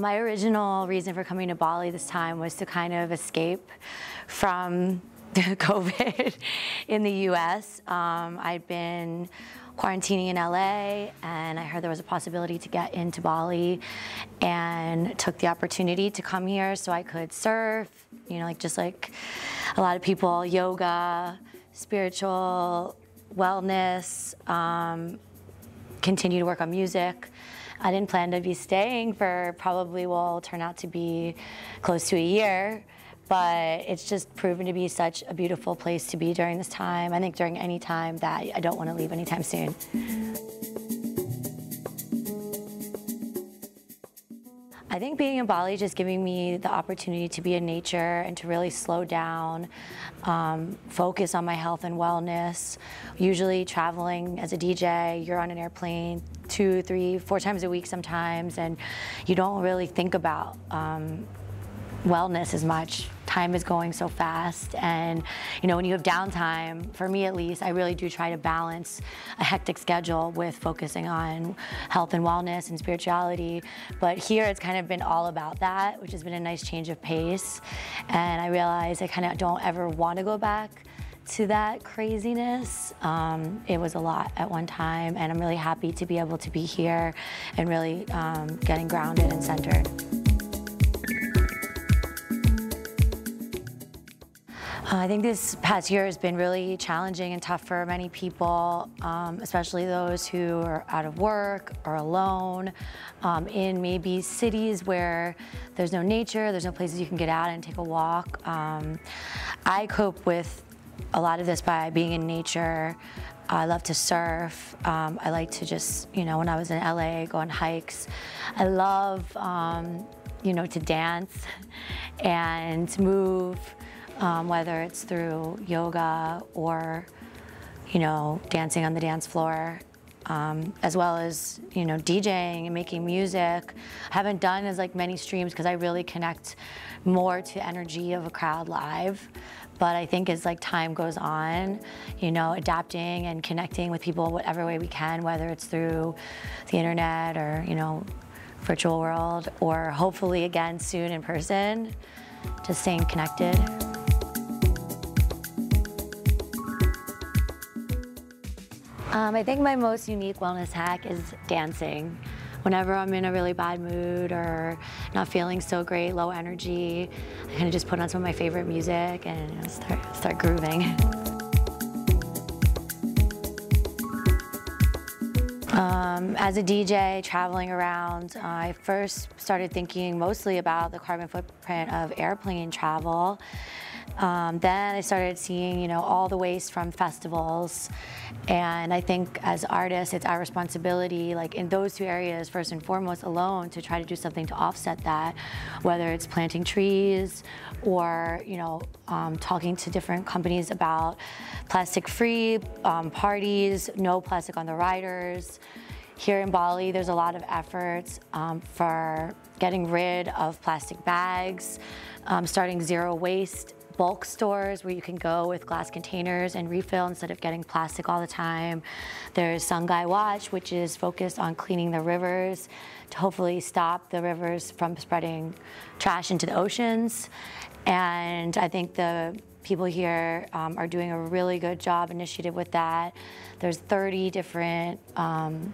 My original reason for coming to Bali this time was to kind of escape from COVID in the US. I'd been quarantining in LA and I heard there was a possibility to get into Bali and took the opportunity to come here so I could surf, you know, like just like a lot of people, yoga, spiritual, wellness, continue to work on music. I didn't plan to be staying for probably what will turn out to be close to a year, but it's just proven to be such a beautiful place to be during this time. I think during any time that I don't want to leave anytime soon. I think being in Bali just giving me the opportunity to be in nature and to really slow down, focus on my health and wellness. Usually traveling as a DJ, you're on an airplane 2, 3, 4 times a week sometimes, and you don't really think about wellness as much. Time is going so fast, and you know, when you have downtime, for me at least, I really do try to balance a hectic schedule with focusing on health and wellness and spirituality. But here it's kind of been all about that, which has been a nice change of pace, and I realize I kind of don't ever want to go back to that craziness. It was a lot at one time, and I'm really happy to be able to be here and really getting grounded and centered. I think this past year has been really challenging and tough for many people, especially those who are out of work or alone, in maybe cities where there's no nature, there's no places you can get out and take a walk. I cope with a lot of this by being in nature. I love to surf. I like to just, you know, when I was in LA, go on hikes. I love, you know, to dance and move. Whether it's through yoga or, you know, dancing on the dance floor, as well as, you know, DJing and making music. I haven't done as like many streams because I really connect more to energy of a crowd live. But I think as like time goes on, you know, adapting and connecting with people whatever way we can, whether it's through the internet or, you know, virtual world, or hopefully again soon in person, just staying connected. I think my most unique wellness hack is dancing. Whenever I'm in a really bad mood or not feeling so great, low energy, I kind of just put on some of my favorite music and start grooving. As a DJ traveling around, I first started thinking mostly about the carbon footprint of airplane travel. Then I started seeing, you know, all the waste from festivals, and I think as artists it's our responsibility, like in those two areas first and foremost alone, to try to do something to offset that, whether it's planting trees or, you know, talking to different companies about plastic-free parties, no plastic on the riders. Here in Bali, there's a lot of efforts for getting rid of plastic bags, starting zero waste bulk stores where you can go with glass containers and refill instead of getting plastic all the time. There's Sungai Watch, which is focused on cleaning the rivers to hopefully stop the rivers from spreading trash into the oceans. And I think the people here are doing a really good job initiative with that. There's 30 different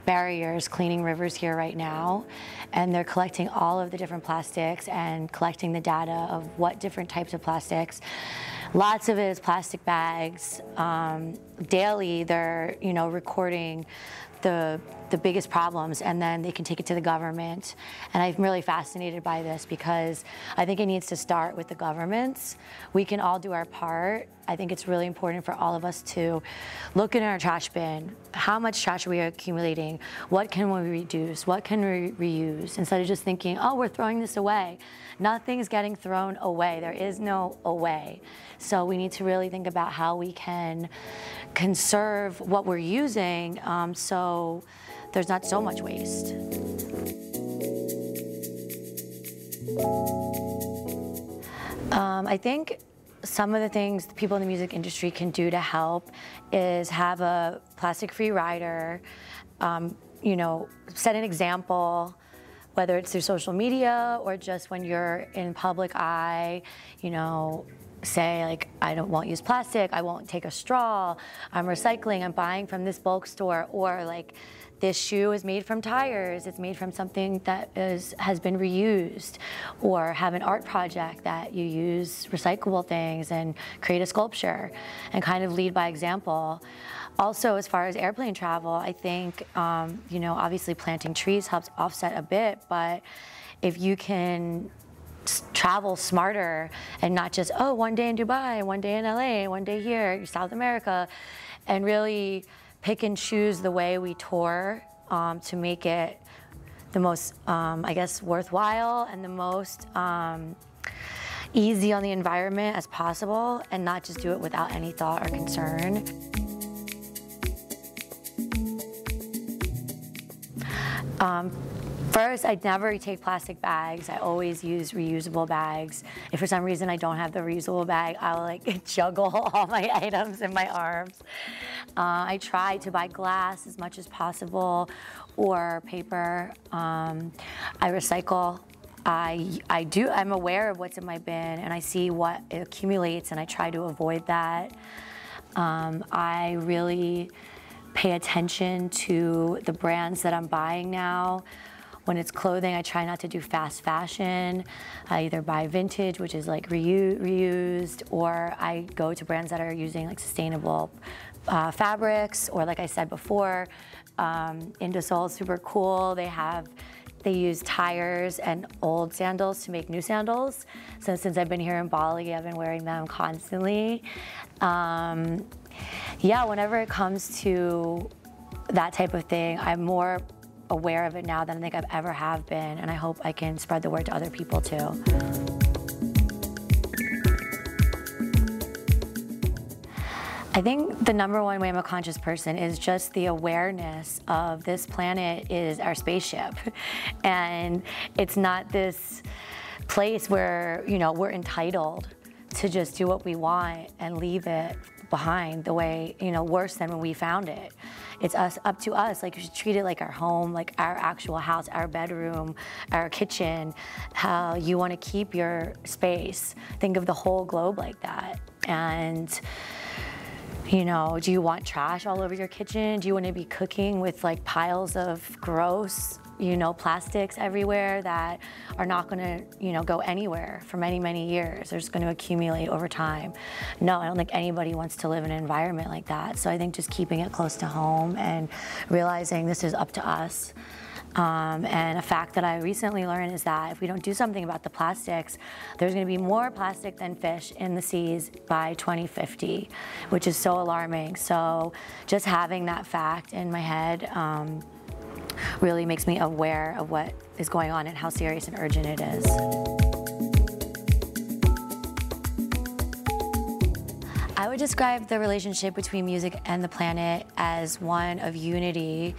barriers cleaning rivers here right now, and they're collecting all of the different plastics and collecting the data of what different types of plastics. Lots of it is plastic bags. Daily they're, you know, recording the biggest problems, and then they can take it to the government. And I'm really fascinated by this because I think it needs to start with the governments. We can all do our part. I think it's really important for all of us to look in our trash bin. How much trash are we accumulating? What can we reduce? What can we reuse? Instead of just thinking, oh, we're throwing this away. Nothing's getting thrown away. There is no away. So we need to really think about how we can conserve what we're using, so there's not so much waste. I think some of the things people in the music industry can do to help is have a plastic-free rider, you know, set an example, whether it's through social media or just when you're in public eye, you know, say like, I don't want to use plastic, I won't take a straw, I'm recycling, I'm buying from this bulk store, or like, this shoe is made from tires, it's made from something that has been reused, or have an art project that you use recyclable things and create a sculpture and kind of lead by example. Also, as far as airplane travel, I think, you know, obviously planting trees helps offset a bit, but if you can travel smarter and not just, oh, one day in Dubai, one day in LA, one day here, South America, and really pick and choose the way we tour to make it the most, I guess, worthwhile and the most easy on the environment as possible, and not just do it without any thought or concern. First, I never take plastic bags. I always use reusable bags. If for some reason I don't have the reusable bag, I'll like juggle all my items in my arms. I try to buy glass as much as possible, or paper. I recycle. I'm aware of what's in my bin, and I see what accumulates, and I try to avoid that. I really pay attention to the brands that I'm buying now. When it's clothing, I try not to do fast fashion. I either buy vintage, which is like reused, or I go to brands that are using like sustainable fabrics, or like I said before, Indosole is super cool. They use tires and old sandals to make new sandals. So since I've been here in Bali, I've been wearing them constantly. Yeah, whenever it comes to that type of thing, I'm more aware of it now than I think I've ever have been, and I hope I can spread the word to other people too. I think the #1 way I'm a conscious person is just the awareness of this planet is our spaceship, and it's not this place where, you know, we're entitled to just do what we want and leave it behind the way, you know, worse than when we found it. It's up to us. Like, you should treat it like our home, like our actual house, our bedroom, our kitchen, how you want to keep your space. Think of the whole globe like that. And, you know, do you want trash all over your kitchen? Do you want to be cooking with like piles of gross, you know, plastics everywhere that are not going to, you know, go anywhere for many, many years? They're just going to accumulate over time. No, I don't think anybody wants to live in an environment like that. So I think just keeping it close to home and realizing this is up to us. And a fact that I recently learned is that if we don't do something about the plastics, there's going to be more plastic than fish in the seas by 2050, which is so alarming. So just having that fact in my head really makes me aware of what is going on and how serious and urgent it is. I would describe the relationship between music and the planet as one of unity.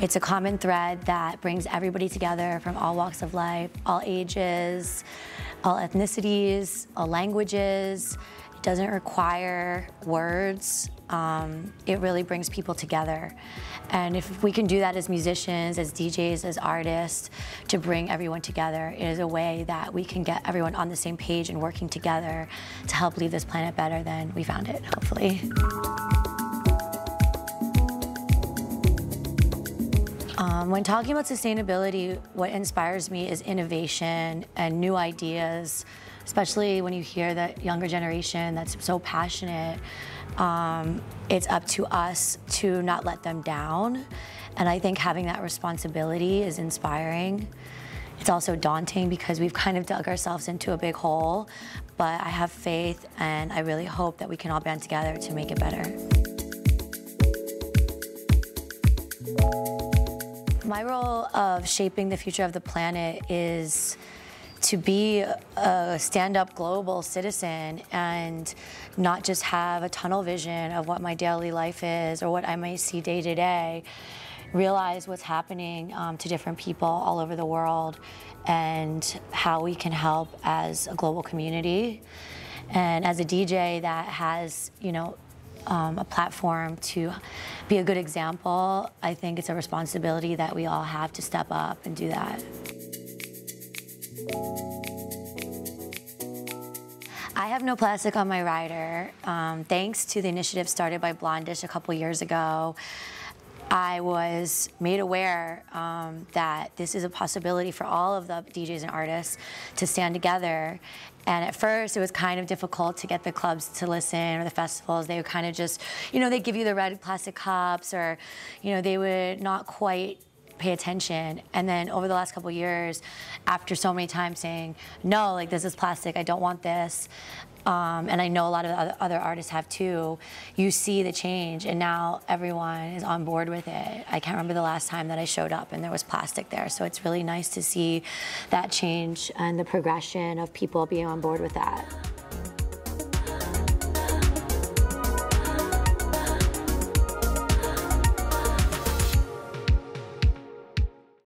It's a common thread that brings everybody together from all walks of life, all ages, all ethnicities, all languages. It doesn't require words. It really brings people together. And if we can do that as musicians, as DJs, as artists, to bring everyone together, it is a way that we can get everyone on the same page and working together to help leave this planet better than we found it, hopefully. When talking about sustainability, what inspires me is innovation and new ideas, especially when you hear that younger generation that's so passionate. It's up to us to not let them down. And I think having that responsibility is inspiring. It's also daunting because we've kind of dug ourselves into a big hole, but I have faith and I really hope that we can all band together to make it better. My role of shaping the future of the planet is to be a stand-up global citizen and not just have a tunnel vision of what my daily life is or what I may see day to day. Realize what's happening to different people all over the world and how we can help as a global community. And as a DJ that has, you know, a platform to be a good example, I think it's a responsibility that we all have to step up and do that. I have no plastic on my rider. Thanks to the initiative started by Blondish a couple years ago, I was made aware that this is a possibility for all of the DJs and artists to stand together. And at first, it was kind of difficult to get the clubs to listen, or the festivals. They would kind of just, you know, they'd give you the red plastic cups, or, you know, they would not quite pay attention. And then over the last couple of years, after so many times saying, no, like, this is plastic, I don't want this, and I know a lot of other artists have too, you see the change, and now everyone is on board with it. I can't remember the last time that I showed up and there was plastic there, so it's really nice to see that change and the progression of people being on board with that.